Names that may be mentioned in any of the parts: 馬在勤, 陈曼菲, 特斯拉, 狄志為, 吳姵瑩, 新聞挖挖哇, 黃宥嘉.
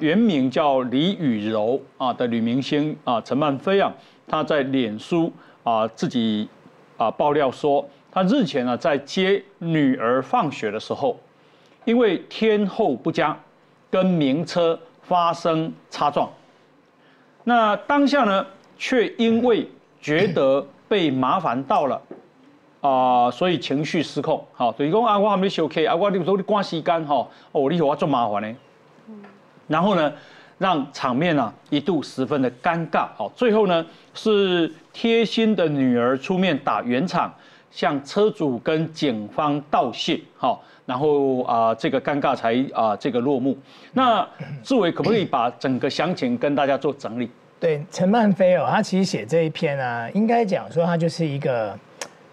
原名叫李雨柔啊的女明星啊陈曼菲啊，她在脸书啊自己啊爆料说，她日前呢在接女儿放学的时候，因为天候不佳，跟名车发生擦撞。那当下呢，却因为觉得被麻烦到了。 所以情绪失控，好，就是讲啊，我还没休克啊，我你说你赶时间哈，哦，你给我做麻烦呢，然后呢，让场面啊一度十分的尴尬，好，最后呢是贴心的女儿出面打圆场，向车主跟警方道谢，好，然后这个尴尬才这个落幕。那志伟可不可以把整个详情跟大家做整理？对，陈曼菲哦，他其实写这一篇啊，应该讲说他就是一个。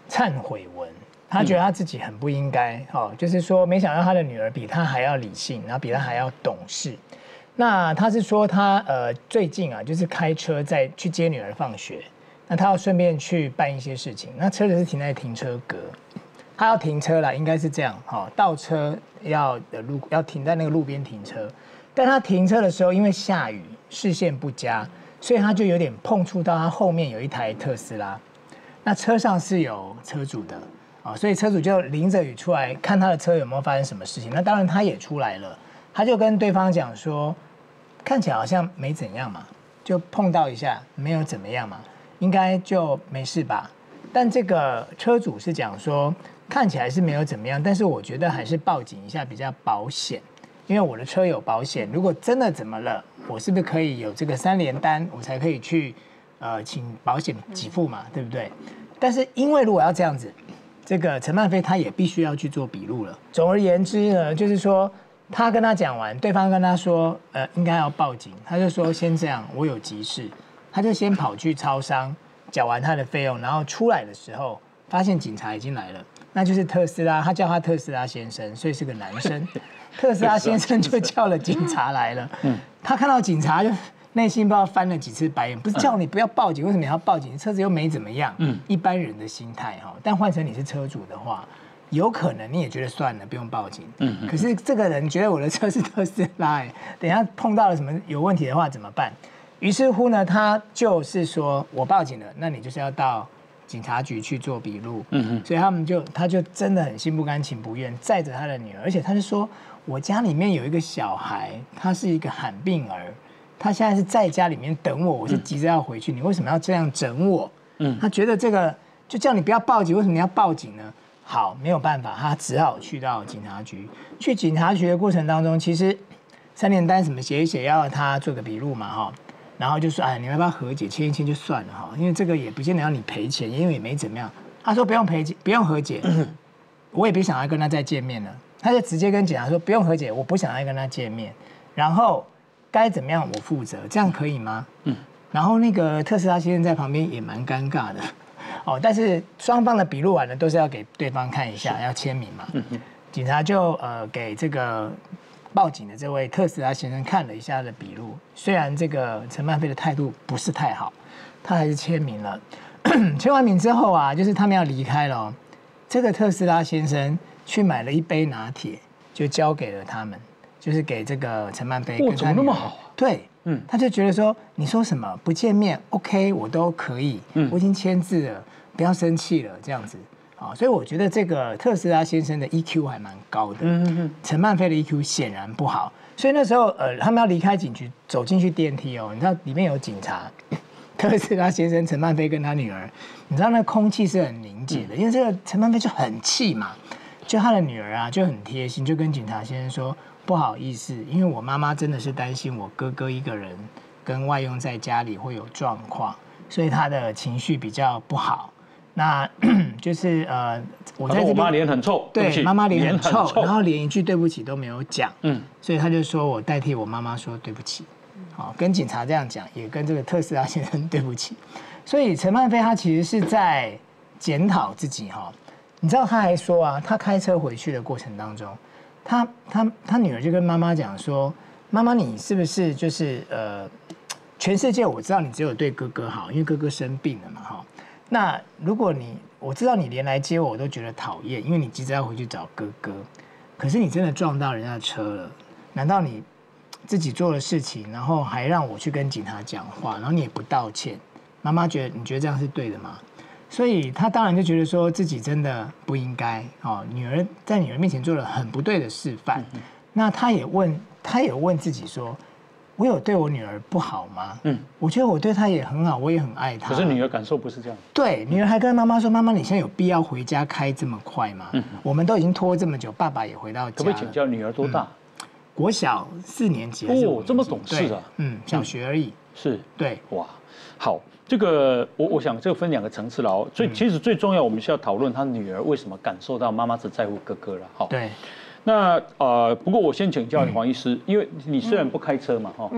忏悔文，他觉得他自己很不应该，哦，就是说没想到他的女儿比他还要理性，然后比他还要懂事。那他是说他最近啊，就是开车在去接女儿放学，那他要顺便去办一些事情，那车子是停在停车格，他要停车啦，应该是这样，哈、哦，倒车要停在那个路边停车，但他停车的时候因为下雨，视线不佳，所以他就有点碰触到他后面有一台特斯拉。 那车上是有车主的啊，所以车主就淋着雨出来看他的车有没有发生什么事情。那当然他也出来了，他就跟对方讲说，看起来好像没怎样嘛，就碰到一下没有怎么样嘛，应该就没事吧。但这个车主是讲说，看起来是没有怎么样，但是我觉得还是报警一下比较保险，因为我的车有保险，如果真的怎么了，我是不是可以有这个3联单，我才可以去。 请保险给付嘛，对不对？但是因为如果要这样子，这个陈曼菲他也必须要去做笔录了。总而言之呢，就是说他跟他讲完，对方跟他说，应该要报警，他就说先这样，我有急事，他就先跑去超商缴完他的费用，然后出来的时候发现警察已经来了，那就是特斯拉，他叫他特斯拉先生，所以是个男生，特斯拉先生就叫了警察来了，他看到警察就。 内心不知道翻了几次白眼，不是叫你不要报警，为什么你要报警？车子又没怎么样，一般人的心态哈。但换成你是车主的话，有可能你也觉得算了，不用报警。可是这个人觉得我的车是特斯拉，等一下碰到了什么有问题的话怎么办？于是乎呢，他就是说我报警了，那你就是要到警察局去做笔录。所以他就真的很心不甘情不愿，载着他的女儿，而且他就说我家里面有一个小孩，他是一个罕病儿。 他现在是在家里面等我，我是急着要回去。你为什么要这样整我？他觉得这个就叫你不要报警，为什么你要报警呢？好，没有办法，他只好去到警察局。去警察局的过程当中，其实3联单什么写一写，要他做个笔录嘛，哈。然后就说，哎，你要不要和解，签一签就算了哈，因为这个也不见得要你赔钱，因为也没怎么样。他说不用赔钱，不用和解，我也别想要跟他再见面了。他就直接跟警察说不用和解，我不想要跟他见面。然后。 该怎么样我负责，这样可以吗？然后那个特斯拉先生在旁边也蛮尴尬的，哦，但是双方的笔录完了都是要给对方看一下，要签名嘛。警察就给这个报警的这位特斯拉先生看了一下他的笔录，虽然这个陈曼菲的态度不是太好，他还是签名了。签完名之后啊，就是他们要离开了，这个特斯拉先生去买了一杯拿铁，就交给了他们。 就是给这个陈曼菲，怎么那么好、啊？对，他就觉得说，你说什么不见面 ，OK， 我都可以，我已经签字了，不要生气了，这样子啊。所以我觉得这个特斯拉先生的 EQ 还蛮高的，陈曼菲的 EQ 显然不好。所以那时候，他们要离开警局，走进去电梯哦，你知道里面有警察，特斯拉先生、陈曼菲跟他女儿，你知道那空气是很凝结的，因为这个陈曼菲就很气嘛，就他的女儿啊就很贴心，就跟警察先生说。 不好意思，因为我妈妈真的是担心我哥哥一个人跟外佣在家里会有状况，所以他的情绪比较不好。那就是我在这边，妈妈脸很臭，对，妈妈脸很臭，然后连一句对不起都没有讲，所以他就说我代替我妈妈说对不起，好，跟警察这样讲，也跟这个特斯拉先生对不起。所以陈曼菲他其实是在检讨自己哈，你知道他还说啊，他开车回去的过程当中。 他女儿就跟妈妈讲说：“妈妈，你是不是就是全世界我知道你只有对哥哥好，因为哥哥生病了嘛哈。那如果你我知道你连来接我都觉得讨厌，因为你急着要回去找哥哥，可是你真的撞到人家的车了，难道你自己做的事情，然后还让我去跟警察讲话，然后你也不道歉，妈妈觉得你觉得这样是对的吗？所以他当然就觉得说自己真的不应该哦，在女儿面前做了很不对的示范。嗯、那他也问自己说，我有对我女儿不好吗？嗯，我觉得我对她也很好，我也很爱她。可是女儿感受不是这样。对，女儿还跟妈妈说：“妈妈，你现在有必要回家开这么快吗？嗯，我们都已经拖这么久，爸爸也回到家。”可不可以请教女儿多大？嗯、国小4年级。哦，这么懂事啊！嗯，小学而已。是，对，哇，好。 这个我想这个分2个层次了哦，所以其实最重要我们是要讨论她女儿为什么感受到妈妈只在乎哥哥了哈。对，那不过我先请教黄医师，因为你虽然不开车嘛哈，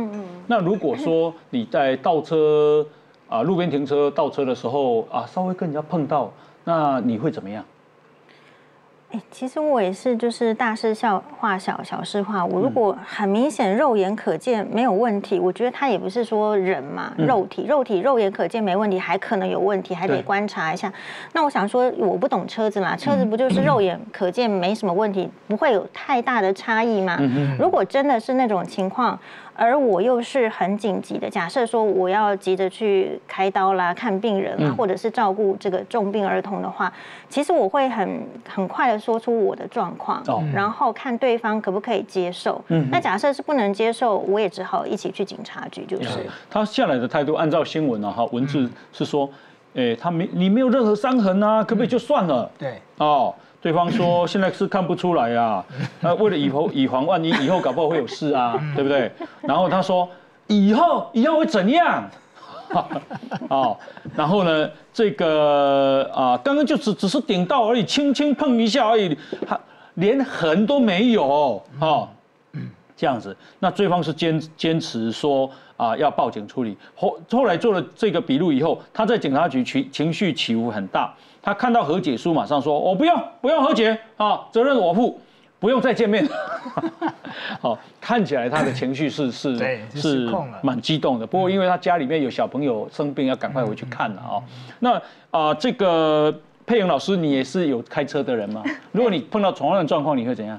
那如果说你在倒车啊路边停车倒车的时候啊稍微跟人家碰到，那你会怎么样？ 哎，其实我也是，就是大事化小，小事化无。如果很明显肉眼可见没有问题，我觉得他也不是说人嘛，肉体肉眼可见没问题，还可能有问题，还得观察一下。那我想说，我不懂车子嘛，车子不就是肉眼可见没什么问题，不会有太大的差异嘛？如果真的是那种情况，而我又是很紧急的，假设说我要急着去开刀啦、看病人啊，或者是照顾这个重病儿童的话，其实我会很快的 说出我的状况，然后看对方可不可以接受。嗯，那假设是不能接受，我也只好一起去警察局。就是他下来的态度，按照新闻啊哈文字是说，哎，你没有任何伤痕啊，可不可以就算了？对，哦，对方说现在是看不出来啊，那为了以防万一，以后搞不好会有事啊，对不对？然后他说以后会怎样？ 哦，然后呢？这个啊，刚刚就只是顶到而已，轻轻碰一下而已，连痕都没有哦。这样子，那对方是坚持说啊要报警处理。后来做了这个笔录以后，他在警察局情绪起伏很大，他看到和解书，马上说：“我不要和解啊，责任我负，不用再见面。”好。 看起来他的情绪是蛮激动的，不过因为他家里面有小朋友生病，要赶快回去看了啊。那这个佩蓉老师，你也是有开车的人吗？如果你碰到同样的状况，你会怎样？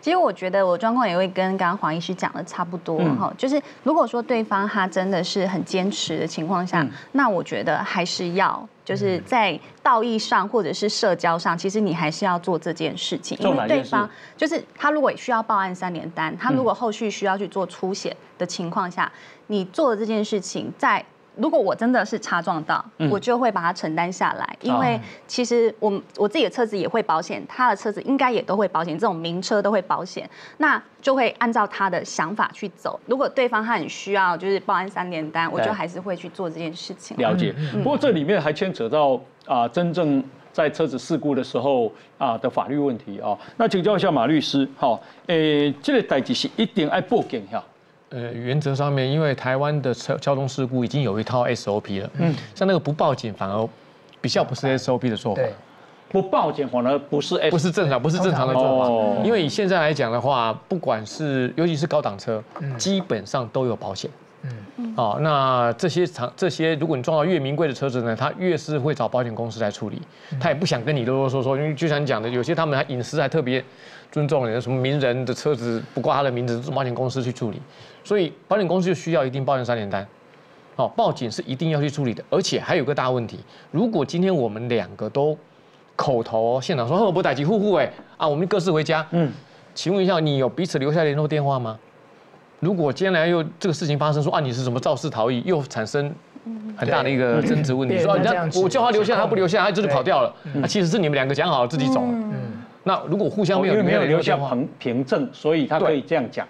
其实我觉得我状况也会跟刚刚黄医师讲的差不多哈，就是如果说对方他真的是很坚持的情况下，那我觉得还是要。 就是在道义上或者是社交上，其实你还是要做这件事情，因为对方就是他如果需要报案3连单，他如果后续需要去做出血的情况下，你做的这件事情，在如果我真的是擦撞到，我就会把它承担下来，因为其实我自己的车子也会保险，他的车子应该也都会保险，这种名车都会保险，那就会按照他的想法去走。如果对方他很需要，就是报案3连单，我就还是会去做这件事情。了解，不过这里面还牵。 扯到真正在车子事故的时候的法律问题啊，那请教一下马律师，好，这个代志是一定要报警哈。原则上面，因为台湾的交通事故已经有一套 SOP 了，像那个不报警反而比较不是 SOP 的做法，不报警反而不是正常的做法，因为以现在来讲的话，不管是尤其是高档车，基本上都有保险。 哦，那这些，如果你撞到越名贵的车子呢，他越是会找保险公司来处理，他也不想跟你啰啰嗦嗦，因为就像你讲的，有些他们还隐私还特别尊重人，什么名人的车子不挂他的名字，保险公司去处理，所以保险公司就需要一定报案3连单，哦，报警是一定要去处理的，而且还有个大问题，如果今天我们2个都口头现场说我不打击呼呼哎啊，我们各自回家，请问一下，你有彼此留下联络电话吗？ 如果将来又这个事情发生，说啊你是什么肇事逃逸，又产生很大的一个争执问题。说人家我叫他留下，他不留下，他就是跑掉了。那其实是你们2个讲好自己走了。那如果互相没有留下凭证，所以他可以这样讲，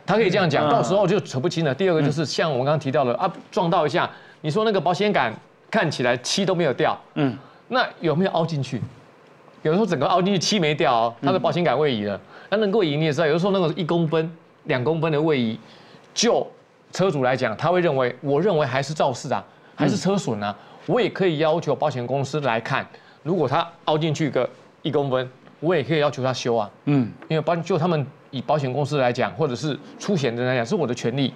到时候就扯不清了。第2个就是像我们刚刚提到的啊，撞到一下，你说那个保险杆看起来漆都没有掉，那有没有凹进去？有时候整个凹进去漆没掉哦，它的保险杆位移了。那能位移你也知道，有的时候那个1公分、2公分的位移。 就车主来讲，他会认为，我认为还是肇事啊，还是车损啊，我也可以要求保险公司来看，如果他凹进去个1公分，我也可以要求他修啊，因为就他们以保险公司来讲，或者是出险人来讲，是我的权利，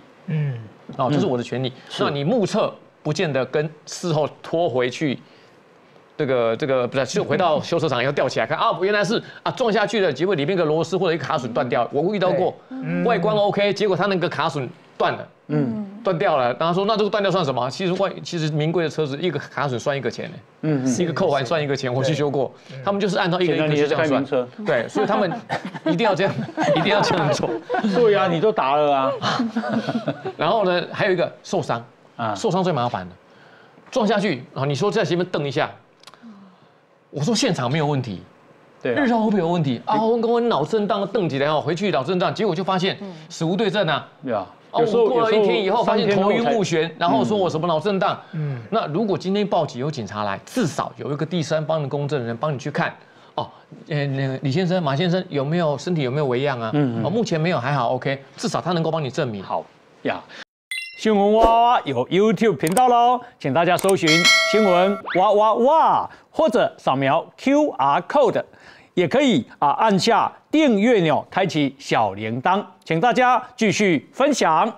哦，这是我的权利。那你目测不见得跟事后拖回去，这个不是就回到修车厂要吊起来看啊，原来是啊撞下去了，结果里面一个螺丝或者一个卡榫断掉，我遇到过，外观 OK， 结果他那个卡榫。断了，断掉了。然后说那这个断掉算什么？其实名贵的车子一个卡榫算一个钱呢，一个扣环算一个钱。我去修过，他们就是按照一个一个这样算。对，所以他们一定要这样，一定要这样做。对啊，你都打了啊。然后呢，还有一个受伤，受伤最麻烦的，撞下去啊！你说在前面蹬一下，我说现场没有问题。 对，日后会不会有问题啊？我脑震荡瞪起来哦，回去脑震荡，结果就发现死无对证啊。对啊，哦，我过了一天以后发现头晕目眩，然后说我什么脑震荡。那如果今天报警有警察来，至少有一个第三方的公证人帮你去看。哦，李先生、马先生有没有身体有没有微恙啊？哦，目前没有，还好 ，OK， 至少他能够帮你证明。好呀，新闻哇哇有 YouTube 频道喽，请大家搜寻新闻哇哇哇，或者扫描 QR code。 也可以按下订阅钮，开启小铃铛，请大家继续分享。